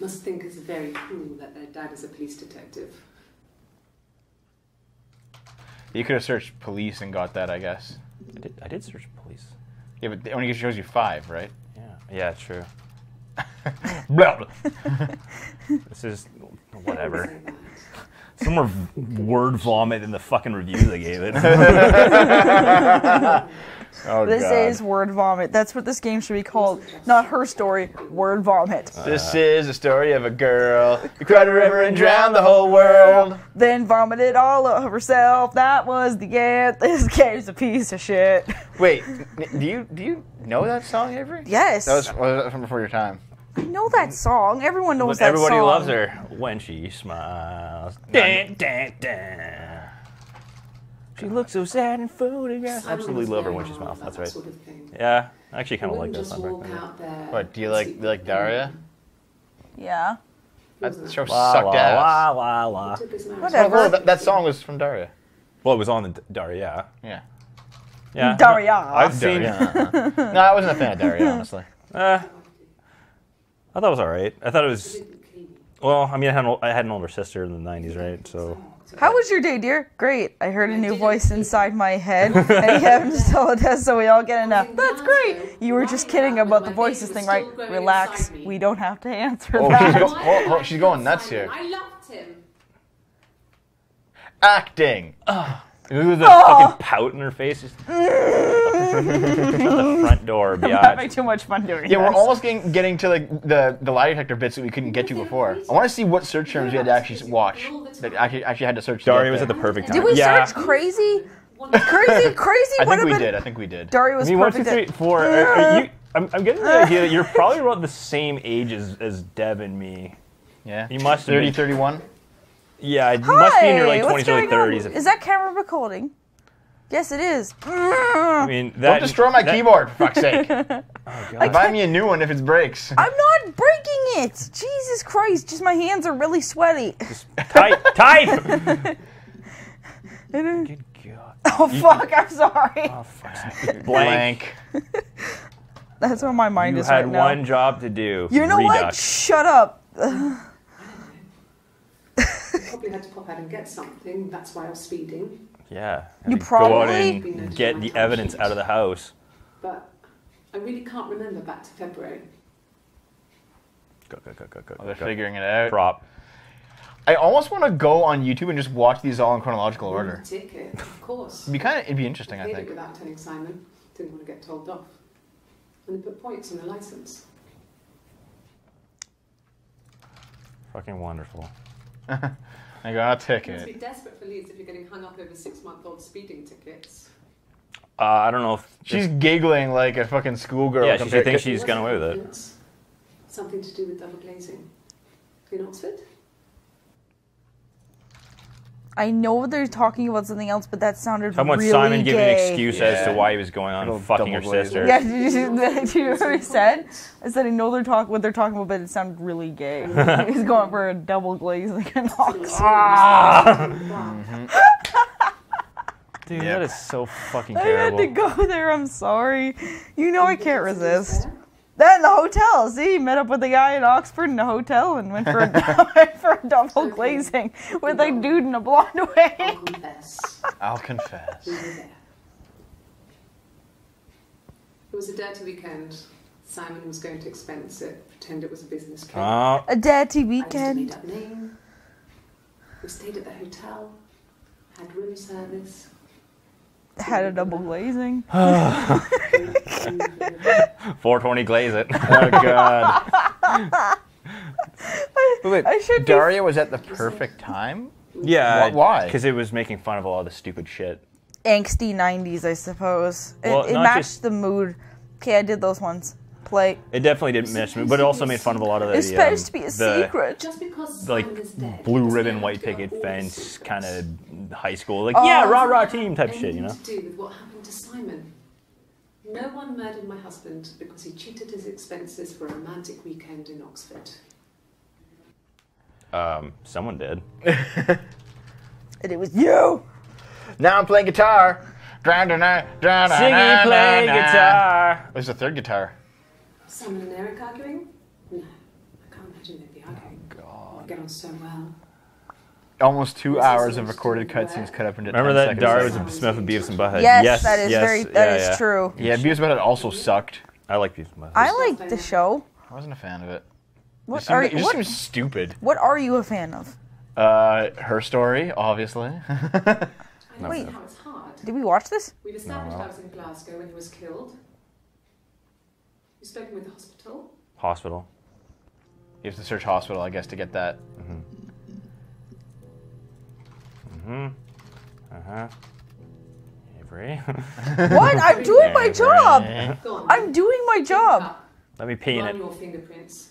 must think it's very cool that their dad is a police detective. You could have searched police and got that, I guess. I did search police. Yeah, but it only shows you 5, right? Yeah. Yeah, true. Blah, blah. This is whatever. Some more word vomit in the fucking review they gave it. Oh, this is word vomit. That's what this game should be called. Not Her Story, Word Vomit. This is a story of a girl who cried a river and drowned the whole world. Then vomited all over herself. That was the end. This game's a piece of shit. Wait, do you know that song, Avery? Yes. That was from before your time. I know that song. Everyone knows that song. Everybody loves her when she smiles. Dun, dun, dun. She looks so sad in photographs. I absolutely love her when she smiles. That's right. Sort of yeah, I actually kind of like that song. What do you like? You like Daria? Yeah. That show sucked ass. La, la, la. Whatever. Oh, that song was from Daria. Well, it was on the Daria. Yeah. Yeah. Daria. I've seen. No, I wasn't a fan of Daria, honestly. I thought it was all right. I thought it was. Well, I mean, I had an older sister in the 90s, right? So. How was your day, dear? Great. I heard a new voice inside my head, and he happened to tell us, so we all get enough. That's great. You were just kidding about the voices thing, right? Relax. We don't have to answer that. She's going nuts here. I loved him. Acting. Look at the fucking pout in her face. Shut the front door, biatch. I'm having too much fun doing this. Yeah, we're almost getting to like the lie detector bits that we couldn't get to before. I want to see what search terms we had to actually watch. That actually had to search. Daria was at the perfect time. Did we search crazy? Crazy? I think we did. Daria was perfect. 1, 2, 3, 4. I'm getting the idea that you're probably about the same age as Deb and me. Yeah. You must 30, 31. Yeah, it must be in your like 20s, early 30s. Is that camera recording? Yes, it is. I mean, don't destroy my keyboard, for fuck's sake. Oh, buy me a new one if it breaks. I'm not breaking it. Jesus Christ, just my hands are really sweaty. Just type. Good God. Oh, fuck, I'm sorry. Oh, fuck. Blank. That's where my mind is right now. You had one job to do. You know what? Shut up. Probably had to pop out and get something. That's why I was speeding. Yeah. You probably go out and get the evidence out of the house. But I really can't remember back to February. Go. Oh, they're figuring it out. Prop. I almost want to go on YouTube and just watch these all in chronological order. Ticket, of course. It'd be interesting, I think. Without telling Simon, didn't want to get told off, and they put points on the license. Fucking wonderful. I got a ticket. You must be desperate for leads if you're getting hung up over 6-month-old speeding tickets. I don't know if... She's giggling like a fucking schoolgirl. Yeah, she thinks she's getting away with it. Something to do with double glazing. In Oxford? I know they're talking about something else, but that sounded really gay. Simon gave an excuse as to why he was going on fucking her sister. Yeah, did you hear what he said? I said I know what they're talking about, but it sounded really gay. He was going for a double glaze like an ox. Dude, that is so fucking terrible. I had to go there, I'm sorry. You know I can't resist. That in the hotel, see, he met up with a guy in Oxford in a hotel and went for a double glazing with a dude in a blonde wig. I'll confess. It was a dirty weekend. Simon was going to expense it, pretend it was a business trip. A dirty weekend. We stayed at the hotel, had room service. Had a double glazing. 420 glaze it. Oh, God. Wait, Daria was at the perfect time? Yeah. Why? Because it was making fun of all the stupid shit. Angsty 90s, I suppose. Well, it matched the mood. Okay, I did those ones. Play. It definitely didn't match the mood, but it also made fun of a lot of the... It's supposed to be a secret. Just because like, blue ribbon, white picket fence, kind of high school. Like, yeah, rah-rah team type shit, you know? To do with what happened to Simon. No one murdered my husband because he cheated his expenses for a romantic weekend in Oxford. Someone did. And it was you! Now I'm playing guitar. Singing, playing guitar. There's a third guitar. Simon and Eric arguing? No, I can't can't imagine they'd be arguing. Oh, God. We'd get on so well. Almost 2 hours of recorded cutscenes cut up into 10 seconds. Remember that Daria was a Smith of Beavis and Butthead? Yes, that is true. Yeah, Beavis and Butthead also sucked. I like Beavis and Butthead. I liked the show. I wasn't a fan of it. It just seems stupid. What are you a fan of? Her Story, obviously. Wait, it's hard. Did we watch this? We've established I was in Glasgow when he was killed. You've spoken with the hospital? Hospital. You have to search hospital, I guess, to get that. Mm-hmm. Avery. What? I'm doing my job. I'm doing my job. Let me pee in it. Your fingerprints.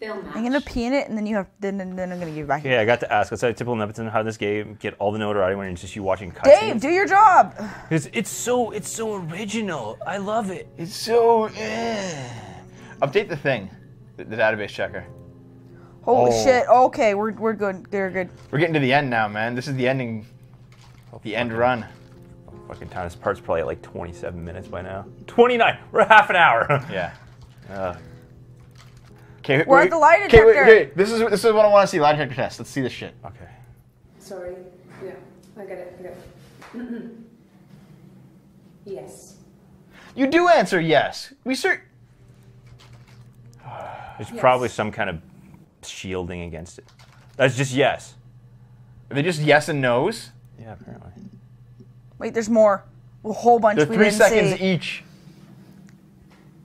They'll match. I'm gonna pee in it, and then you have. Then I'm gonna give it back. Yeah, I got to ask. Let's say typical Nepotism. How this game get all the notoriety when it's just you watching cutscenes? Dave, do your job. It's so original. I love it. It's so. Update the thing, the database checker. Holy shit! Okay, we're good. They're good. We're getting to the end now, man. This is the ending, the end run. Fucking time. This part's probably at like 27 minutes by now. 29. We're at half an hour. Yeah. Okay. We're at the lie detector. Wait. This is what I want to see. Lie detector test. Let's see this shit. Okay. Sorry. Yeah. I get it. Yes. You do answer yes. There's probably some kind of shielding against it. That's just yes. Are they just yes and no's? Yeah, apparently. Wait, there's more. A whole bunch. They're 3 seconds each.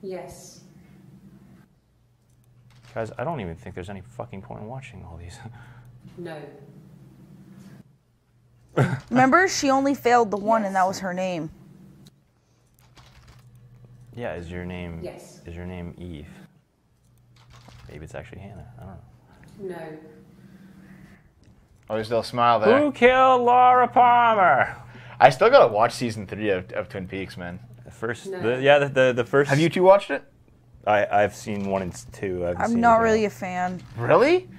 Yes. Guys, I don't even think there's any fucking point in watching all these. No. Remember, she only failed the one, and that was her name. Yeah, is your name? Yes. Is your name Eve? Maybe it's actually Hannah. I don't know. No. Oh, there's still a smile there. Who killed Laura Palmer? I still gotta watch season 3 of Twin Peaks, man. The first, the first. Have you two watched it? I've seen 1 and 2. I'm not really a fan. Really?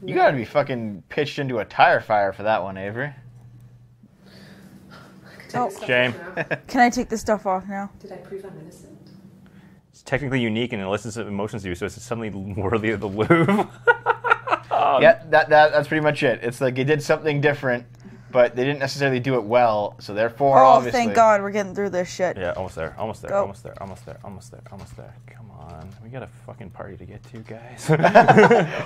No. You gotta be fucking pitched into a tire fire for that one, Avery. Shame. Can I take this stuff off now? Did I prove I'm innocent? It's technically unique and it elicits emotions to you, so it's suddenly worthy of the Louvre. Yeah, that's pretty much it. It's like they did something different, but they didn't necessarily do it well, so therefore, obviously... Oh, thank God, we're getting through this shit. Yeah, almost there. Come on, we got a fucking party to get to, guys.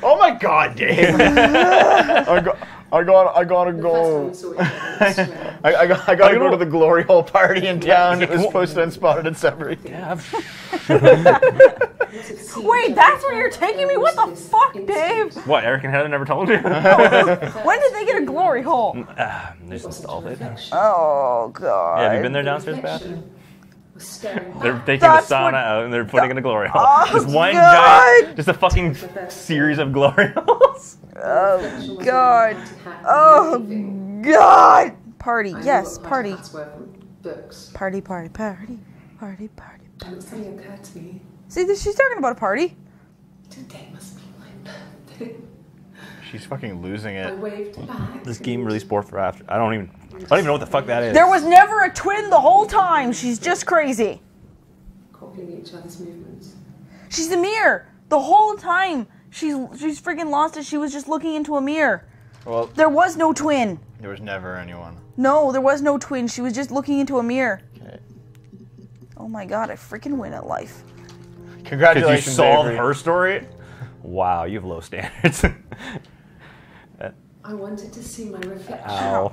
Oh my God, Dave! I gotta go. I gotta go to the glory hole party in town. It was posted and spotted in Sudbury. Yeah. Wait, that's where you're taking me? What the fuck, Dave? What, Eric and Heather never told you? When did they get a glory hole? They just installed it. Oh, God. Yeah, have you been there downstairs, bathroom? They're taking the sauna out and they're putting in a glory hole. Oh, just one giant, just a fucking series of glory holes. Oh, God. Oh, God. Party, yes, party. Party, party, party, party, party. See, she's talking about a party. Today must be my birthday. She's fucking losing it. I waved back. This game really sport for after. I don't even know what the fuck that is. There was never a twin the whole time. She's just crazy. Copying each other's movements. She's a mirror the whole time. She's freaking lost it. She was just looking into a mirror. Well, there was no twin. There was never anyone. No, there was no twin. She was just looking into a mirror. Okay. Oh my God, I freaking win at life. Congratulations, Did you solve Her Story? Wow, you have low standards. I wanted to see my reflection. Ow.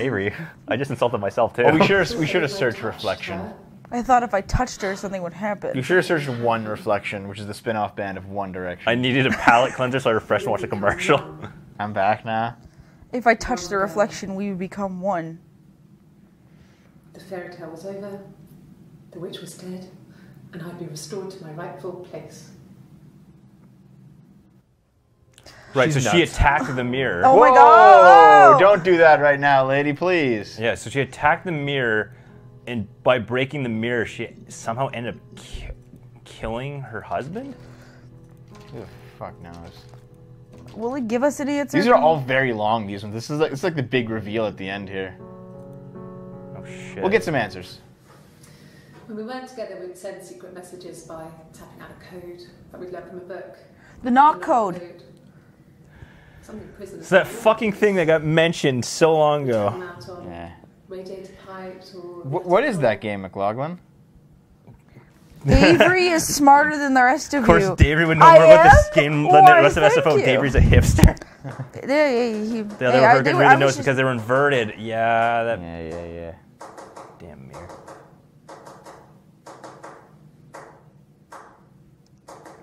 Avery, I just insulted myself too. Oh, we should have searched reflection. I thought if I touched her, something would happen. You should have searched One Reflection, which is the spin-off band of One Direction. I needed a palate cleanser, so I refreshed and watched a commercial. I'm back now. If I touched the reflection, we would become one. The fairy tale was over. The witch was dead. And I'd be restored to my rightful place. Right, so she attacked the mirror. Oh my God! Don't do that right now, lady, please. Yeah, so she attacked the mirror, and by breaking the mirror, she somehow ended up killing her husband? Who the fuck knows? Will it give us idiots? These are all very long, these ones. This is like, it's like the big reveal at the end here. Oh shit. We'll get some answers. When we weren't together, we'd send secret messages by tapping out a code that we'd learned from a book. The NARC code. It's that fucking thing that got mentioned so long ago. Yeah. What is that game, McLaughlin? Davery is smarter than the rest of you. Of course, Davery would know more about this game than the rest of us. Davery's a hipster. The other Virgin really knows because they were inverted. Yeah, that. Yeah. Damn mirror.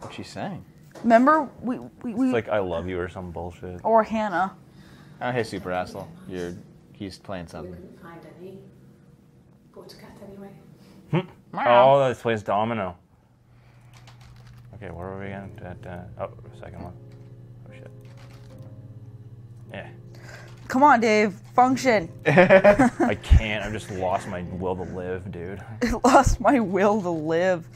What's she saying? Remember, it's like I love you or some bullshit. Or Hannah. Oh, hey, Super Asshole. He's playing something. We couldn't find any. Bought a cat anyway. Oh, this plays domino. Okay, where were we again? Oh, second one. Oh, shit. Yeah. Come on, Dave. Function. I can't. I've just lost my will to live, dude. Lost my will to live.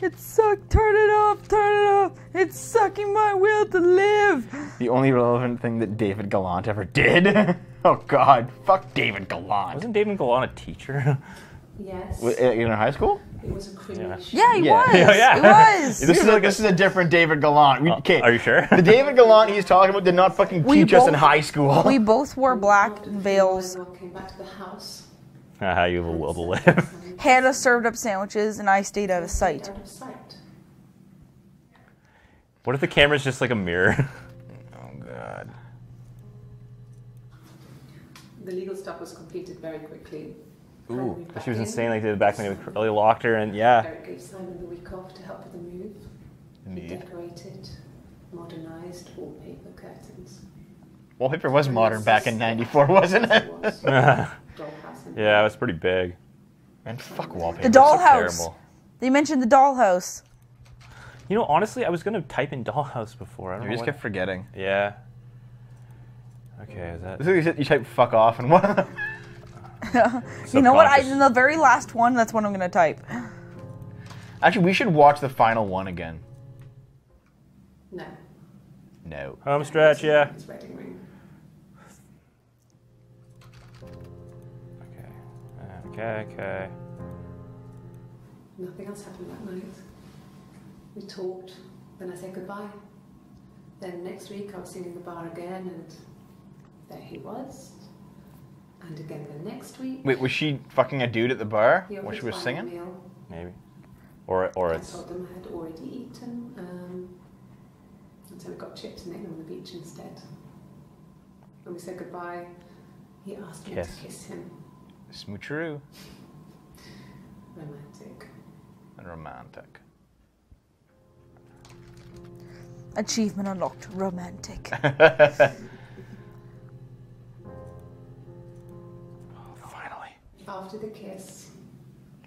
It sucked. Turn it off. Turn it off. It's sucking my will to live. The only relevant thing that David Gallant ever did. Oh, God. Fuck David Gallant. Wasn't David Gallant a teacher? Yes. In high school? It was a cringe. Yeah, he was. Yeah. It was. This is a different David Gallant. Are you sure? The David Gallant he's talking about did not fucking teach us in high school. We both wore black veils. Came back to the house. Haha, you have a will to live. Hannah served up sandwiches, and I stayed out of sight. What if the camera's just like a mirror? Oh, God. The legal stuff was completed very quickly. Ooh, she was insane. Like, they did back when they really locked her, and yeah. Eric gave Simon the week off to help with the move. Indeed. He decorated, modernized wallpaper curtains. Wallpaper was modern back in '94, wasn't it? Yeah, it was pretty big. And fuck wallpaper. The dollhouse. They mentioned the dollhouse. You know, honestly, I was gonna type in dollhouse before. I don't know. You just kept forgetting. Yeah. Okay, is that? You type fuck off and what? You know what? In the very last one, that's what I'm gonna type. Actually, we should watch the final one again. No. Home stretch, yeah. It's wedding ring. Okay. Nothing else happened that night. We talked. Then I said goodbye. Then next week I was sitting in the bar again, and there he was. And again the next week. Wait, was she fucking a dude at the bar when she was singing? Meal. Maybe. Or I told them I had already eaten, and so we got chips and ate them on the beach instead. When we said goodbye, he asked me to kiss him. Smoocheroo. Romantic. Achievement unlocked. Romantic. After the kiss.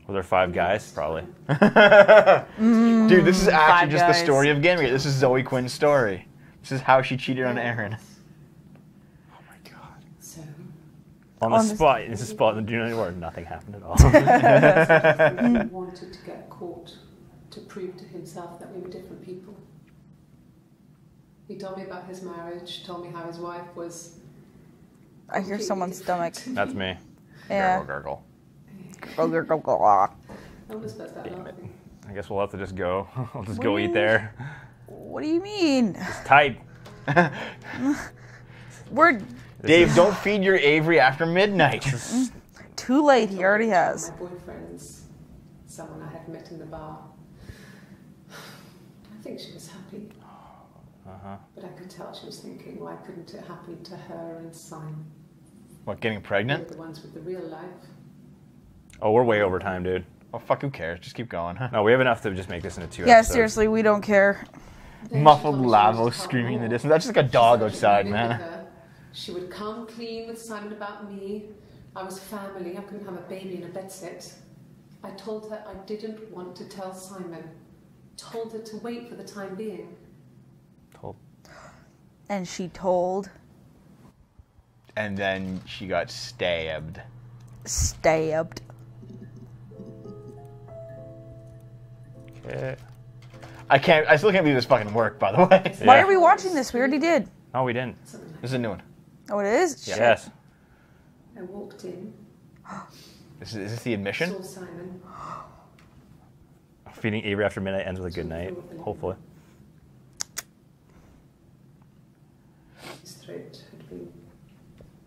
Were there five guys? Probably. Dude, this is actually just the story of Gamergate. This is Zoe Quinn's story. This is how she cheated on Aaron. Oh my God. So, on the spot, do you know where nothing happened at all? He wanted to get caught to prove to himself that we were different people. He told me about his marriage, told me how his wife was... I hear someone's stomach. That's me. Yeah. Gurgle. Damn it. I guess we'll have to just go. I'll just go eat there. What do you mean? Just type. Dave, don't feed your Avery after midnight. Too late. He already has. My boyfriend's someone I had met in the bar. I think she was happy. But I could tell she was thinking, why couldn't it happen to her and Simon? What, getting pregnant? We're the ones with the real life. Oh, we're way over time, dude. Oh, fuck, who cares? Just keep going, huh? No, we have enough to just make this into 2 episodes. Yeah, seriously, we don't care. Muffled Lavo screaming in the distance. That's just like a dog outside, man. She would come clean with Simon about me. I was family. I couldn't have a baby in a bed sit. I told her I didn't want to tell Simon. Told her to wait for the time being. And she told... And then she got stabbed. Okay. I still can't believe this fucking worked, by the way. Yeah. Why are we watching this? We already did. No, we didn't. This is a new one. Oh, it is? Yeah. Yes. I walked in. Is this the admission? Saw Simon. Feeding Avery after midnight ends with a good night, hopefully. straight had been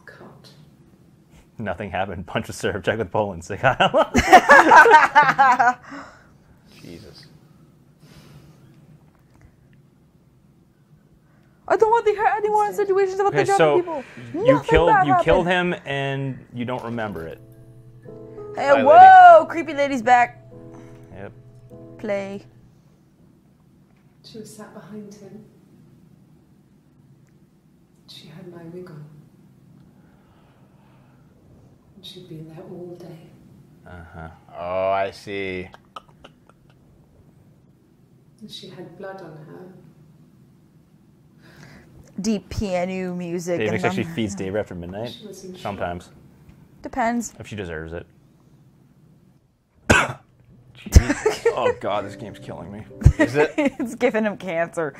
cut. Nothing happened. Punch with syrup. Check with Poland. Say hi. Jesus. I don't want to hear any more situations about the dropping people. You killed him and you don't remember it. Hey, whoa, lady. Creepy lady's back. Yep. Play. She was sat behind him. She had my wig on. She'd been there all day. Uh-huh. Oh, I see. She had blood on her. Deep piano music. Dave actually feeds Dave after midnight. Sometimes. Depends. If she deserves it. Oh God, this game's killing me. Is it? It's giving him cancer.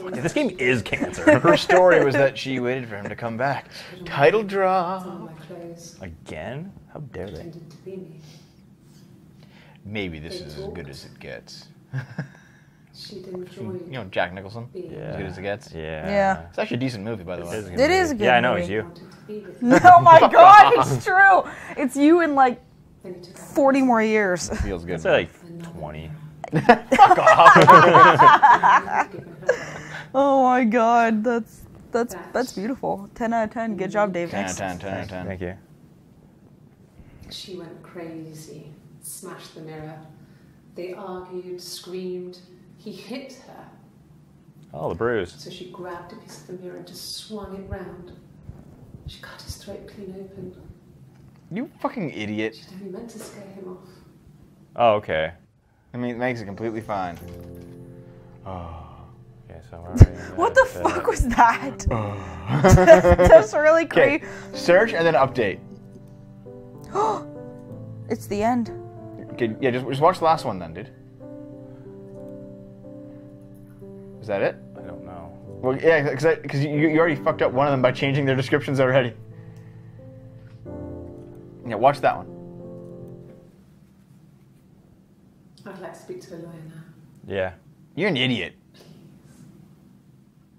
Oh, this game is cancer. Her story was that she waited for him to come back. Title draw. Again? How dare they? Maybe this is as good as it gets. She didn't enjoy you know Jack Nicholson? Yeah. As good as it gets? Yeah. Yeah. It's actually a decent movie, by the way. It is a good movie. Yeah, I know, it's you. Oh my God, it's true! It's you in like 40 more years. It feels good. It's like 20. Fuck off! Oh my God, that's beautiful. 10 out of 10. Good job, Dave. 10 out of 10. Thank you. She went crazy. Smashed the mirror. They argued, screamed. He hit her. Oh, the bruise. So she grabbed a piece of the mirror and just swung it round. She cut his throat clean open. You fucking idiot. She didn't meant to scare him off. Oh, okay. I mean, it makes it completely fine. Oh. Okay, so where are you? What the fuck was that? That's really creepy. Search and then update. It's the end. Okay, yeah, just watch the last one then, dude. Is that it? I don't know. Well, yeah, because you already fucked up one of them by changing their descriptions already. Yeah, watch that one. I'd like to speak to a lawyer now. Yeah. You're an idiot. Please.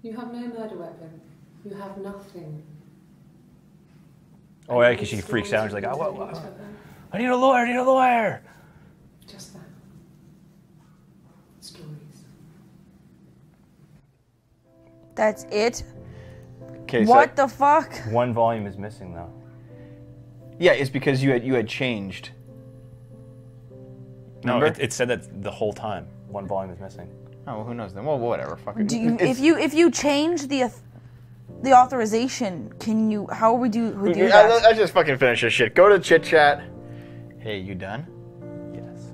You have no murder weapon. You have nothing. Oh, yeah, because she freaks out. She's like, oh, I need a lawyer, I need a lawyer. Just that. That's it? Okay, what the fuck? One volume is missing, though. Yeah, it's because you had changed. No, it said that the whole time. One volume is missing. Oh, well, who knows then? Well, whatever. Fuck it. If you change the authorization, can you? How would you do that? Let's just fucking finish this shit. Go to chit chat. Hey, you done? Yes.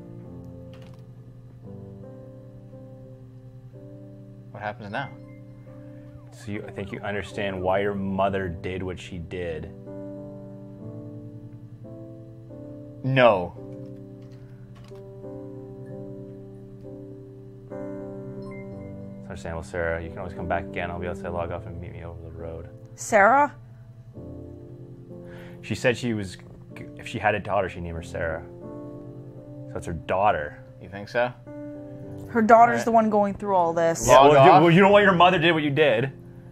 What happens now? So I think you understand why your mother did what she did. No. It's understandable, Sarah. You can always come back again. I'll be able to log off and meet me over the road. Sarah? She said she was, if she had a daughter, she'd name her Sarah. So it's her daughter. You think so? Her daughter's the one going through all this. Yeah, well, you know why your mother did what you did.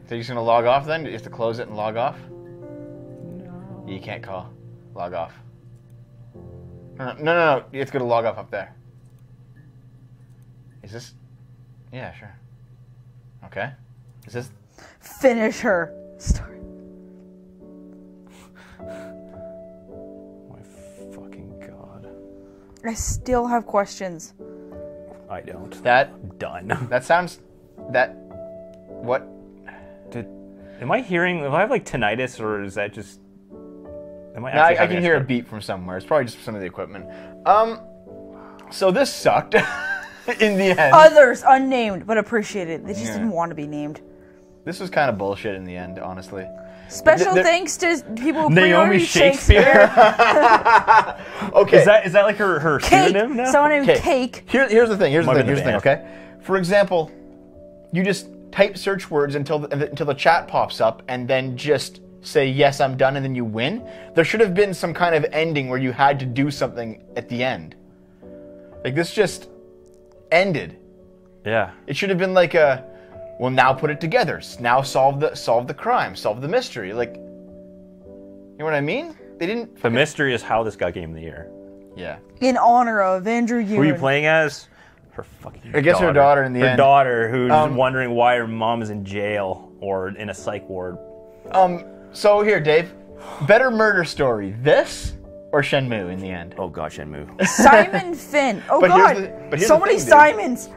So you're just going to log off then? You have to close it and log off? No. You can't call. Log off. No. You have to go to log off up there. Is this? Yeah, sure. Okay. Is this? Finish her story. My fucking God. I still have questions. I don't. That done. That sounds. That. What? Am I hearing? Do I have like tinnitus, or is that just? I can hear a beep from somewhere. It's probably just some of the equipment. So this sucked. In the end. Others unnamed but appreciated. They just didn't want to be named. This was kind of bullshit in the end, honestly. Special thanks to people who Naomi Shakespeare. Okay. Is that like her pseudonym now? Someone named Cake. Here's the thing, okay? For example, you just type search words until the chat pops up and then just say, yes, I'm done, and then you win. There should have been some kind of ending where you had to do something at the end. Like, this just ended. Yeah. It should have been like a... Well, now put it together. Now solve the crime, solve the mystery. Like, you know what I mean? They didn't. The mystery is how this got Game of the Year. Yeah. In honor of Andrew Ewan. Who are you playing as? Her fucking. I guess daughter. Her daughter in the her end. Her daughter, who's wondering why her mom is in jail or in a psych ward. So here, Dave, better murder story, this or Shenmue in the end? Oh god, Shenmue. Simon Finn. Oh god, so many Simons.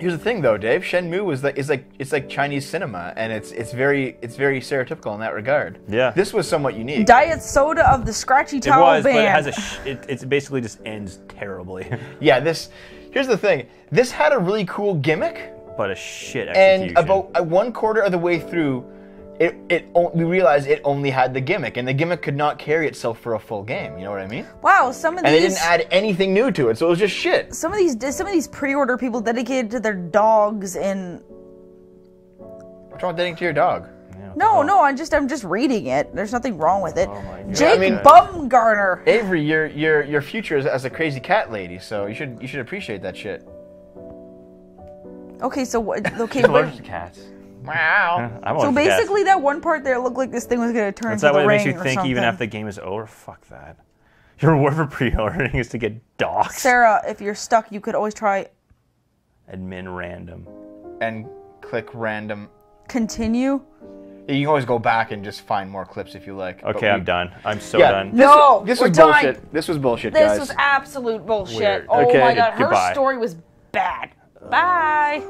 Here's the thing, though, Dave. Shenmue was like, it's like Chinese cinema, and it's very stereotypical in that regard. Yeah. This was somewhat unique. Diet soda of the scratchy towel band. It was, but it has a it basically just ends terribly. Yeah. This. Here's the thing. This had a really cool gimmick, but a shit execution. And about 1/4 of the way through, we realized it only had the gimmick, and the gimmick could not carry itself for a full game. You know what I mean? Wow, and they didn't add anything new to it, so it was just shit. Some of these pre-order people dedicated to their dogs and. What's wrong with dedicating to your dog? Yeah, no, I'm just reading it. There's nothing wrong with it. Oh, Jake Bumgarner. Avery, your future is as a crazy cat lady, so you should appreciate that shit. Okay, so what? Okay, allergic to cats. Wow. So basically, that one part there looked like this thing was going to turn into the ring or something. That's what it makes you think, even after the game is over. Fuck that. Your reward for pre-ordering is to get doxxed. Sarah, if you're stuck, you could always try admin random and click random. Continue. You can always go back and just find more clips if you like. Okay, I'm done. I'm so done. No, this was bullshit. This was bullshit, guys. This was absolute bullshit. Oh my god, Her Story was bad. Bye.